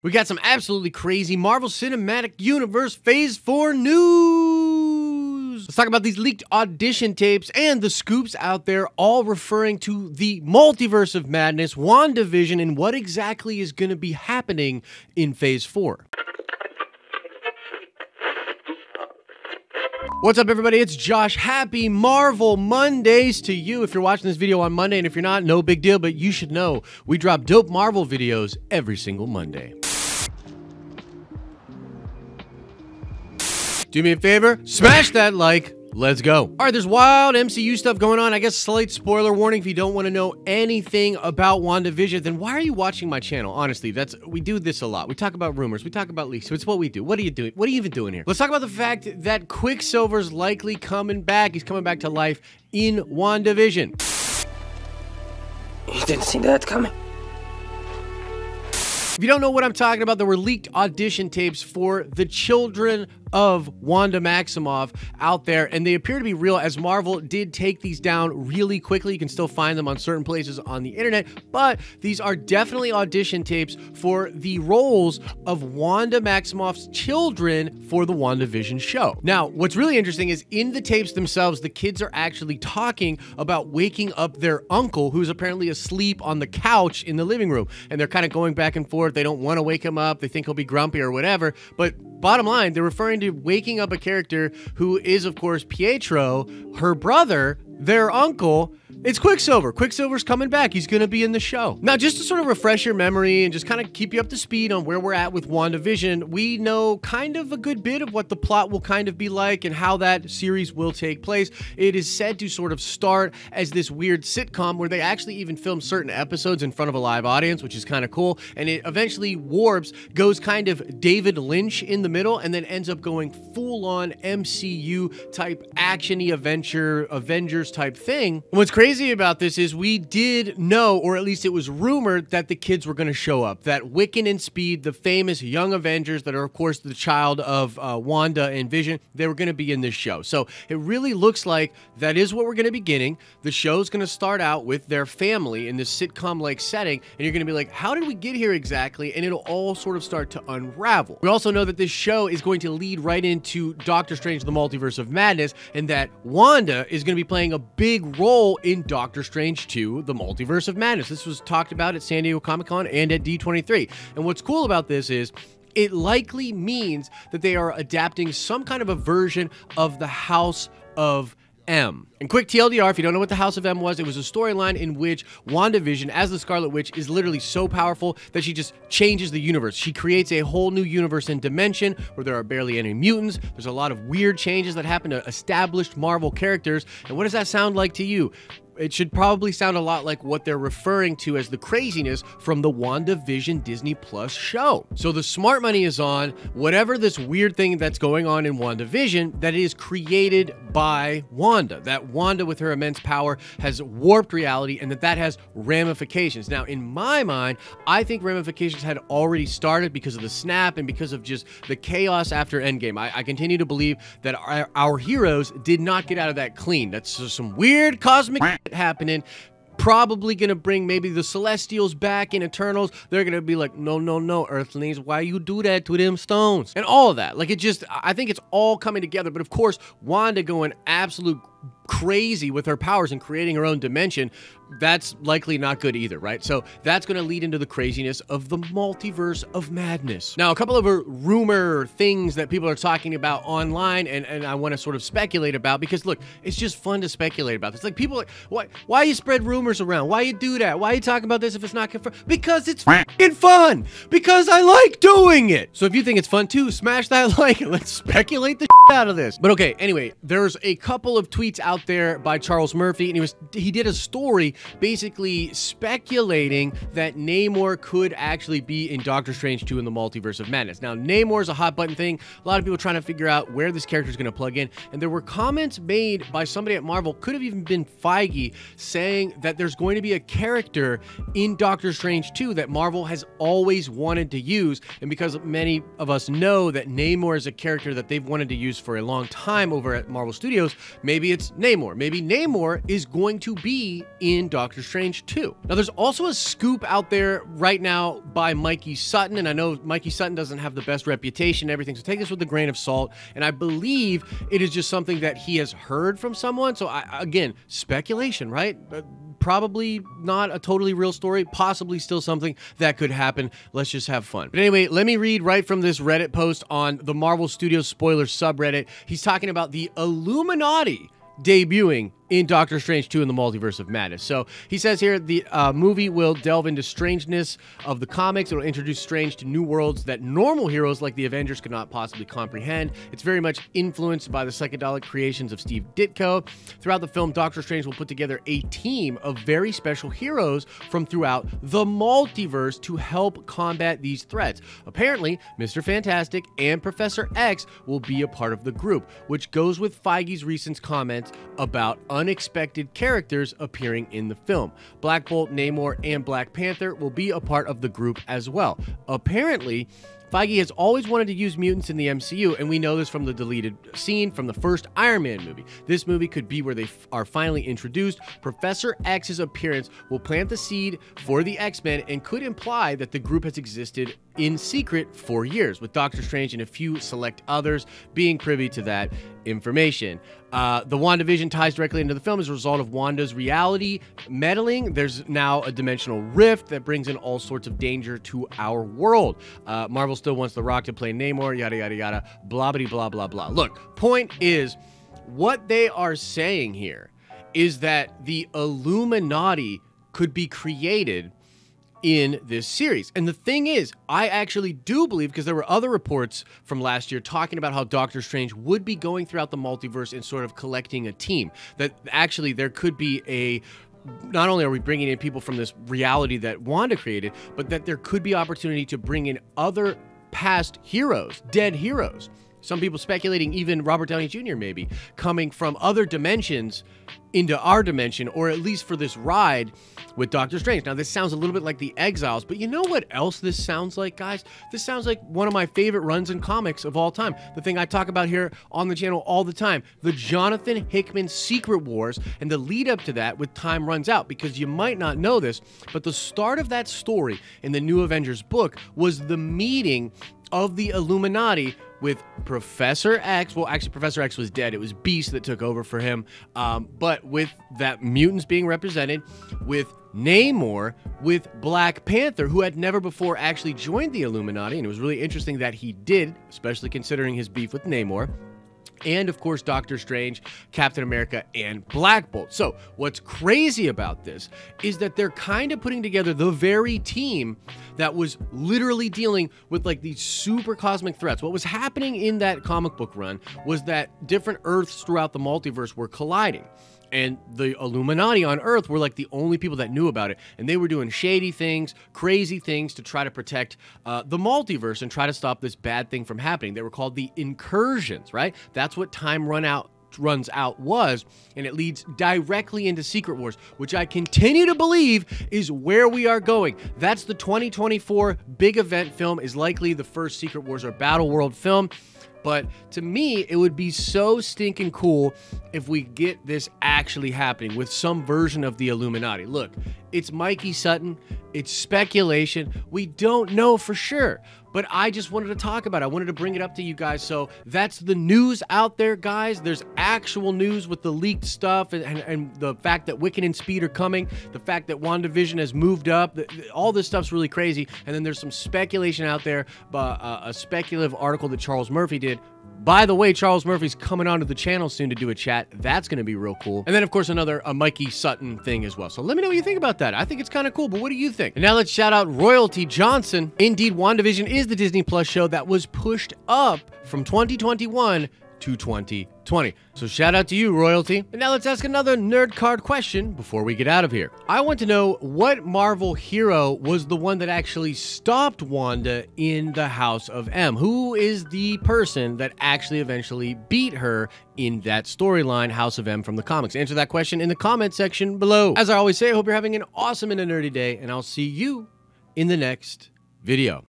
We got some absolutely crazy Marvel Cinematic Universe Phase 4 news! Let's talk about these leaked audition tapes and the scoops out there, all referring to the Multiverse of Madness, WandaVision, and what exactly is going to be happening in Phase 4. What's up, everybody? It's Josh. Happy Marvel Mondays to you if you're watching this video on Monday, and if you're not, no big deal, but you should know we drop dope Marvel videos every single Monday. Do me a favor, smash that like. Let's go. All right, there's wild MCU stuff going on. I guess slight spoiler warning. If you don't want to know anything about WandaVision, then why are you watching my channel? Honestly, we do this a lot. We talk about rumors. We talk about leaks. So it's what we do. What are you doing? What are you even doing here? Let's talk about the fact that Quicksilver's likely coming back. He's coming back to life in WandaVision. You didn't see that coming. If you don't know what I'm talking about, there were leaked audition tapes for the children of Wanda Maximoff out there, and they appear to be real, as Marvel did take these down really quickly. You can still find them on certain places on the internet, but these are definitely audition tapes for the roles of Wanda Maximoff's children for the WandaVision show. Now, what's really interesting is in the tapes themselves, the kids are actually talking about waking up their uncle, who's apparently asleep on the couch in the living room, and they're kind of going back and forth. They don't want to wake him up. They think he'll be grumpy or whatever. But bottom line, they're referring to waking up a character who is, of course, Pietro, her brother, their uncle. It's Quicksilver. Quicksilver's coming back. He's going to be in the show. Now, just to sort of refresh your memory and just kind of keep you up to speed on where we're at with WandaVision, we know kind of a good bit of what the plot will kind of be like and how that series will take place. It is said to sort of start as this weird sitcom where they actually even film certain episodes in front of a live audience, which is kind of cool, and it eventually warps, goes kind of David Lynch in the middle, and then ends up going full-on MCU-type action-y adventure, Avengers-type thing. And what's crazy about this is we did know, or at least it was rumored, that the kids were going to show up. That Wiccan and Speed, the famous young Avengers that are, of course, the child of Wanda and Vision, they were going to be in this show. So it really looks like that is what we're going to be getting. The show's going to start out with their family in this sitcom-like setting, and you're going to be like, how did we get here exactly? And it'll all sort of start to unravel. We also know that this show is going to lead right into Doctor Strange, the Multiverse of Madness, and that Wanda is going to be playing a big role in Doctor Strange 2, the Multiverse of Madness. This was talked about at San Diego Comic-Con and at D23. And what's cool about this is it likely means that they are adapting some kind of a version of the House of M. And quick TLDR, if you don't know what the House of M was, it was a storyline in which WandaVision, as the Scarlet Witch, is literally so powerful that she just changes the universe. She creates a whole new universe and dimension where there are barely any mutants. There's a lot of weird changes that happen to established Marvel characters. And what does that sound like to you? It should probably sound a lot like what they're referring to as the craziness from the WandaVision Disney Plus show. So the smart money is on whatever this weird thing that's going on in WandaVision that is created by Wanda. That Wanda, with her immense power, has warped reality, and that has ramifications. Now, in my mind, I think ramifications had already started because of the snap and because of just the chaos after Endgame. I continue to believe that our heroes did not get out of that clean. That's just some weird cosmic happening. Probably gonna bring maybe the Celestials back in Eternals. They're gonna be like, no, no, no, Earthlings, why you do that to them stones? And all of that. Like, it just, I think it's all coming together. But of course, Wanda going absolute crazy with her powers and creating her own dimension, that's likely not good either, right? So that's going to lead into the craziness of the Multiverse of Madness. Now, a couple of rumor things that people are talking about online, and I want to sort of speculate about, because look, it's just fun to speculate about this. Like, people are like, why you spread rumors around? Why you do that? Why you talking about this if it's not confirmed? Because it's fucking fun! Because I like doing it! So if you think it's fun too, smash that like and let's speculate the shit out of this. But okay, anyway, there's a couple of tweets out there by Charles Murphy, and he did a story basically speculating that Namor could actually be in Doctor Strange 2 in the Multiverse of Madness. Now, Namor is a hot button thing. A lot of people trying to figure out where this character is going to plug in, and there were comments made by somebody at Marvel, could have even been Feige, saying that there's going to be a character in Doctor Strange 2 that Marvel has always wanted to use, and because many of us know that Namor is a character that they've wanted to use used for a long time over at Marvel Studios, maybe it's Namor. Maybe Namor is going to be in Doctor Strange 2. Now, there's also a scoop out there right now by Mikey Sutton, and I know Mikey Sutton doesn't have the best reputation and everything, so take this with a grain of salt, and I believe it is just something that he has heard from someone, so again, speculation, right? Probably not a totally real story, possibly still something that could happen. Let's just have fun. But anyway, let me read right from this Reddit post on the Marvel Studios spoiler subreddit. He's talking about the Illuminati debuting in Doctor Strange 2 in the Multiverse of Madness. So he says here, the movie will delve into strangeness of the comics. It'll introduce Strange to new worlds that normal heroes like the Avengers could not possibly comprehend. It's very much influenced by the psychedelic creations of Steve Ditko. Throughout the film, Doctor Strange will put together a team of very special heroes from throughout the multiverse to help combat these threats. Apparently, Mr. Fantastic and Professor X will be a part of the group, which goes with Feige's recent comments about unexpected characters appearing in the film. Black Bolt, Namor, and Black Panther will be a part of the group as well. Apparently, Feige has always wanted to use mutants in the MCU, and we know this from the deleted scene from the first Iron Man movie. This movie could be where they are finally introduced. Professor X's appearance will plant the seed for the X-Men and could imply that the group has existed in secret for years, with Doctor Strange and a few select others being privy to that information. The WandaVision ties directly into the film as a result of Wanda's reality meddling. There's now a dimensional rift that brings in all sorts of danger to our world. Marvel still wants The Rock to play Namor, yada, yada, yada, blah, blah, blah, blah, blah. Look, point is, what they are saying here is that the Illuminati could be created in this series. And the thing is, I actually do believe, because there were other reports from last year talking about how Doctor Strange would be going throughout the multiverse and sort of collecting a team, that actually there could be a, not only are we bringing in people from this reality that Wanda created, but that there could be opportunity to bring in other past heroes, dead heroes. Some people speculating even Robert Downey Jr. maybe coming from other dimensions into our dimension, or at least for this ride with Doctor Strange. Now, this sounds a little bit like The Exiles, but you know what else this sounds like, guys? This sounds like one of my favorite runs in comics of all time. The thing I talk about here on the channel all the time, the Jonathan Hickman Secret Wars, and the lead up to that with Time Runs Out, because you might not know this, but the start of that story in the New Avengers book was the meeting of the Illuminati with Professor X. Well, actually, Professor X was dead. It was Beast that took over for him. But with that mutants being represented, with Namor, with Black Panther, who had never before actually joined the Illuminati, and it was really interesting that he did, especially considering his beef with Namor, and, of course, Doctor Strange, Captain America, and Black Bolt. So what's crazy about this is that they're kind of putting together the very team that was literally dealing with, like, these super cosmic threats. What was happening in that comic book run was that different Earths throughout the multiverse were colliding. And the Illuminati on Earth were like the only people that knew about it. And they were doing shady things, crazy things to try to protect the multiverse and try to stop this bad thing from happening. They were called the Incursions, right? That's what Time Runs Out was, and it leads directly into Secret Wars, which I continue to believe is where we are going. That's the 2024 big event film, is likely the first Secret Wars or Battle World film. But to me, it would be so stinking cool if we get this actually happening with some version of the Illuminati. Look, it's Mikey Sutton. It's speculation. We don't know for sure. But I just wanted to talk about it. I wanted to bring it up to you guys. So that's the news out there, guys. There's actual news with the leaked stuff and the fact that Wiccan and Speed are coming, the fact that WandaVision has moved up. All this stuff's really crazy. And then there's some speculation out there, a speculative article that Charles Murphy did. By the way, Charles Murphy's coming onto the channel soon to do a chat. That's going to be real cool. And then, of course, another Mikey Sutton thing as well. So let me know what you think about that. I think it's kind of cool, but what do you think? And now let's shout out Royalty Johnson. Indeed, WandaVision is the Disney Plus show that was pushed up from 2021 to 2020. So shout out to you, Royalty. And now let's ask another nerd card question before we get out of here. I want to know what Marvel hero was the one that actually stopped Wanda in the House of M? Who is the person that actually eventually beat her in that storyline, House of M from the comics? Answer that question in the comment section below. As I always say, I hope you're having an awesome and a nerdy day, and I'll see you in the next video.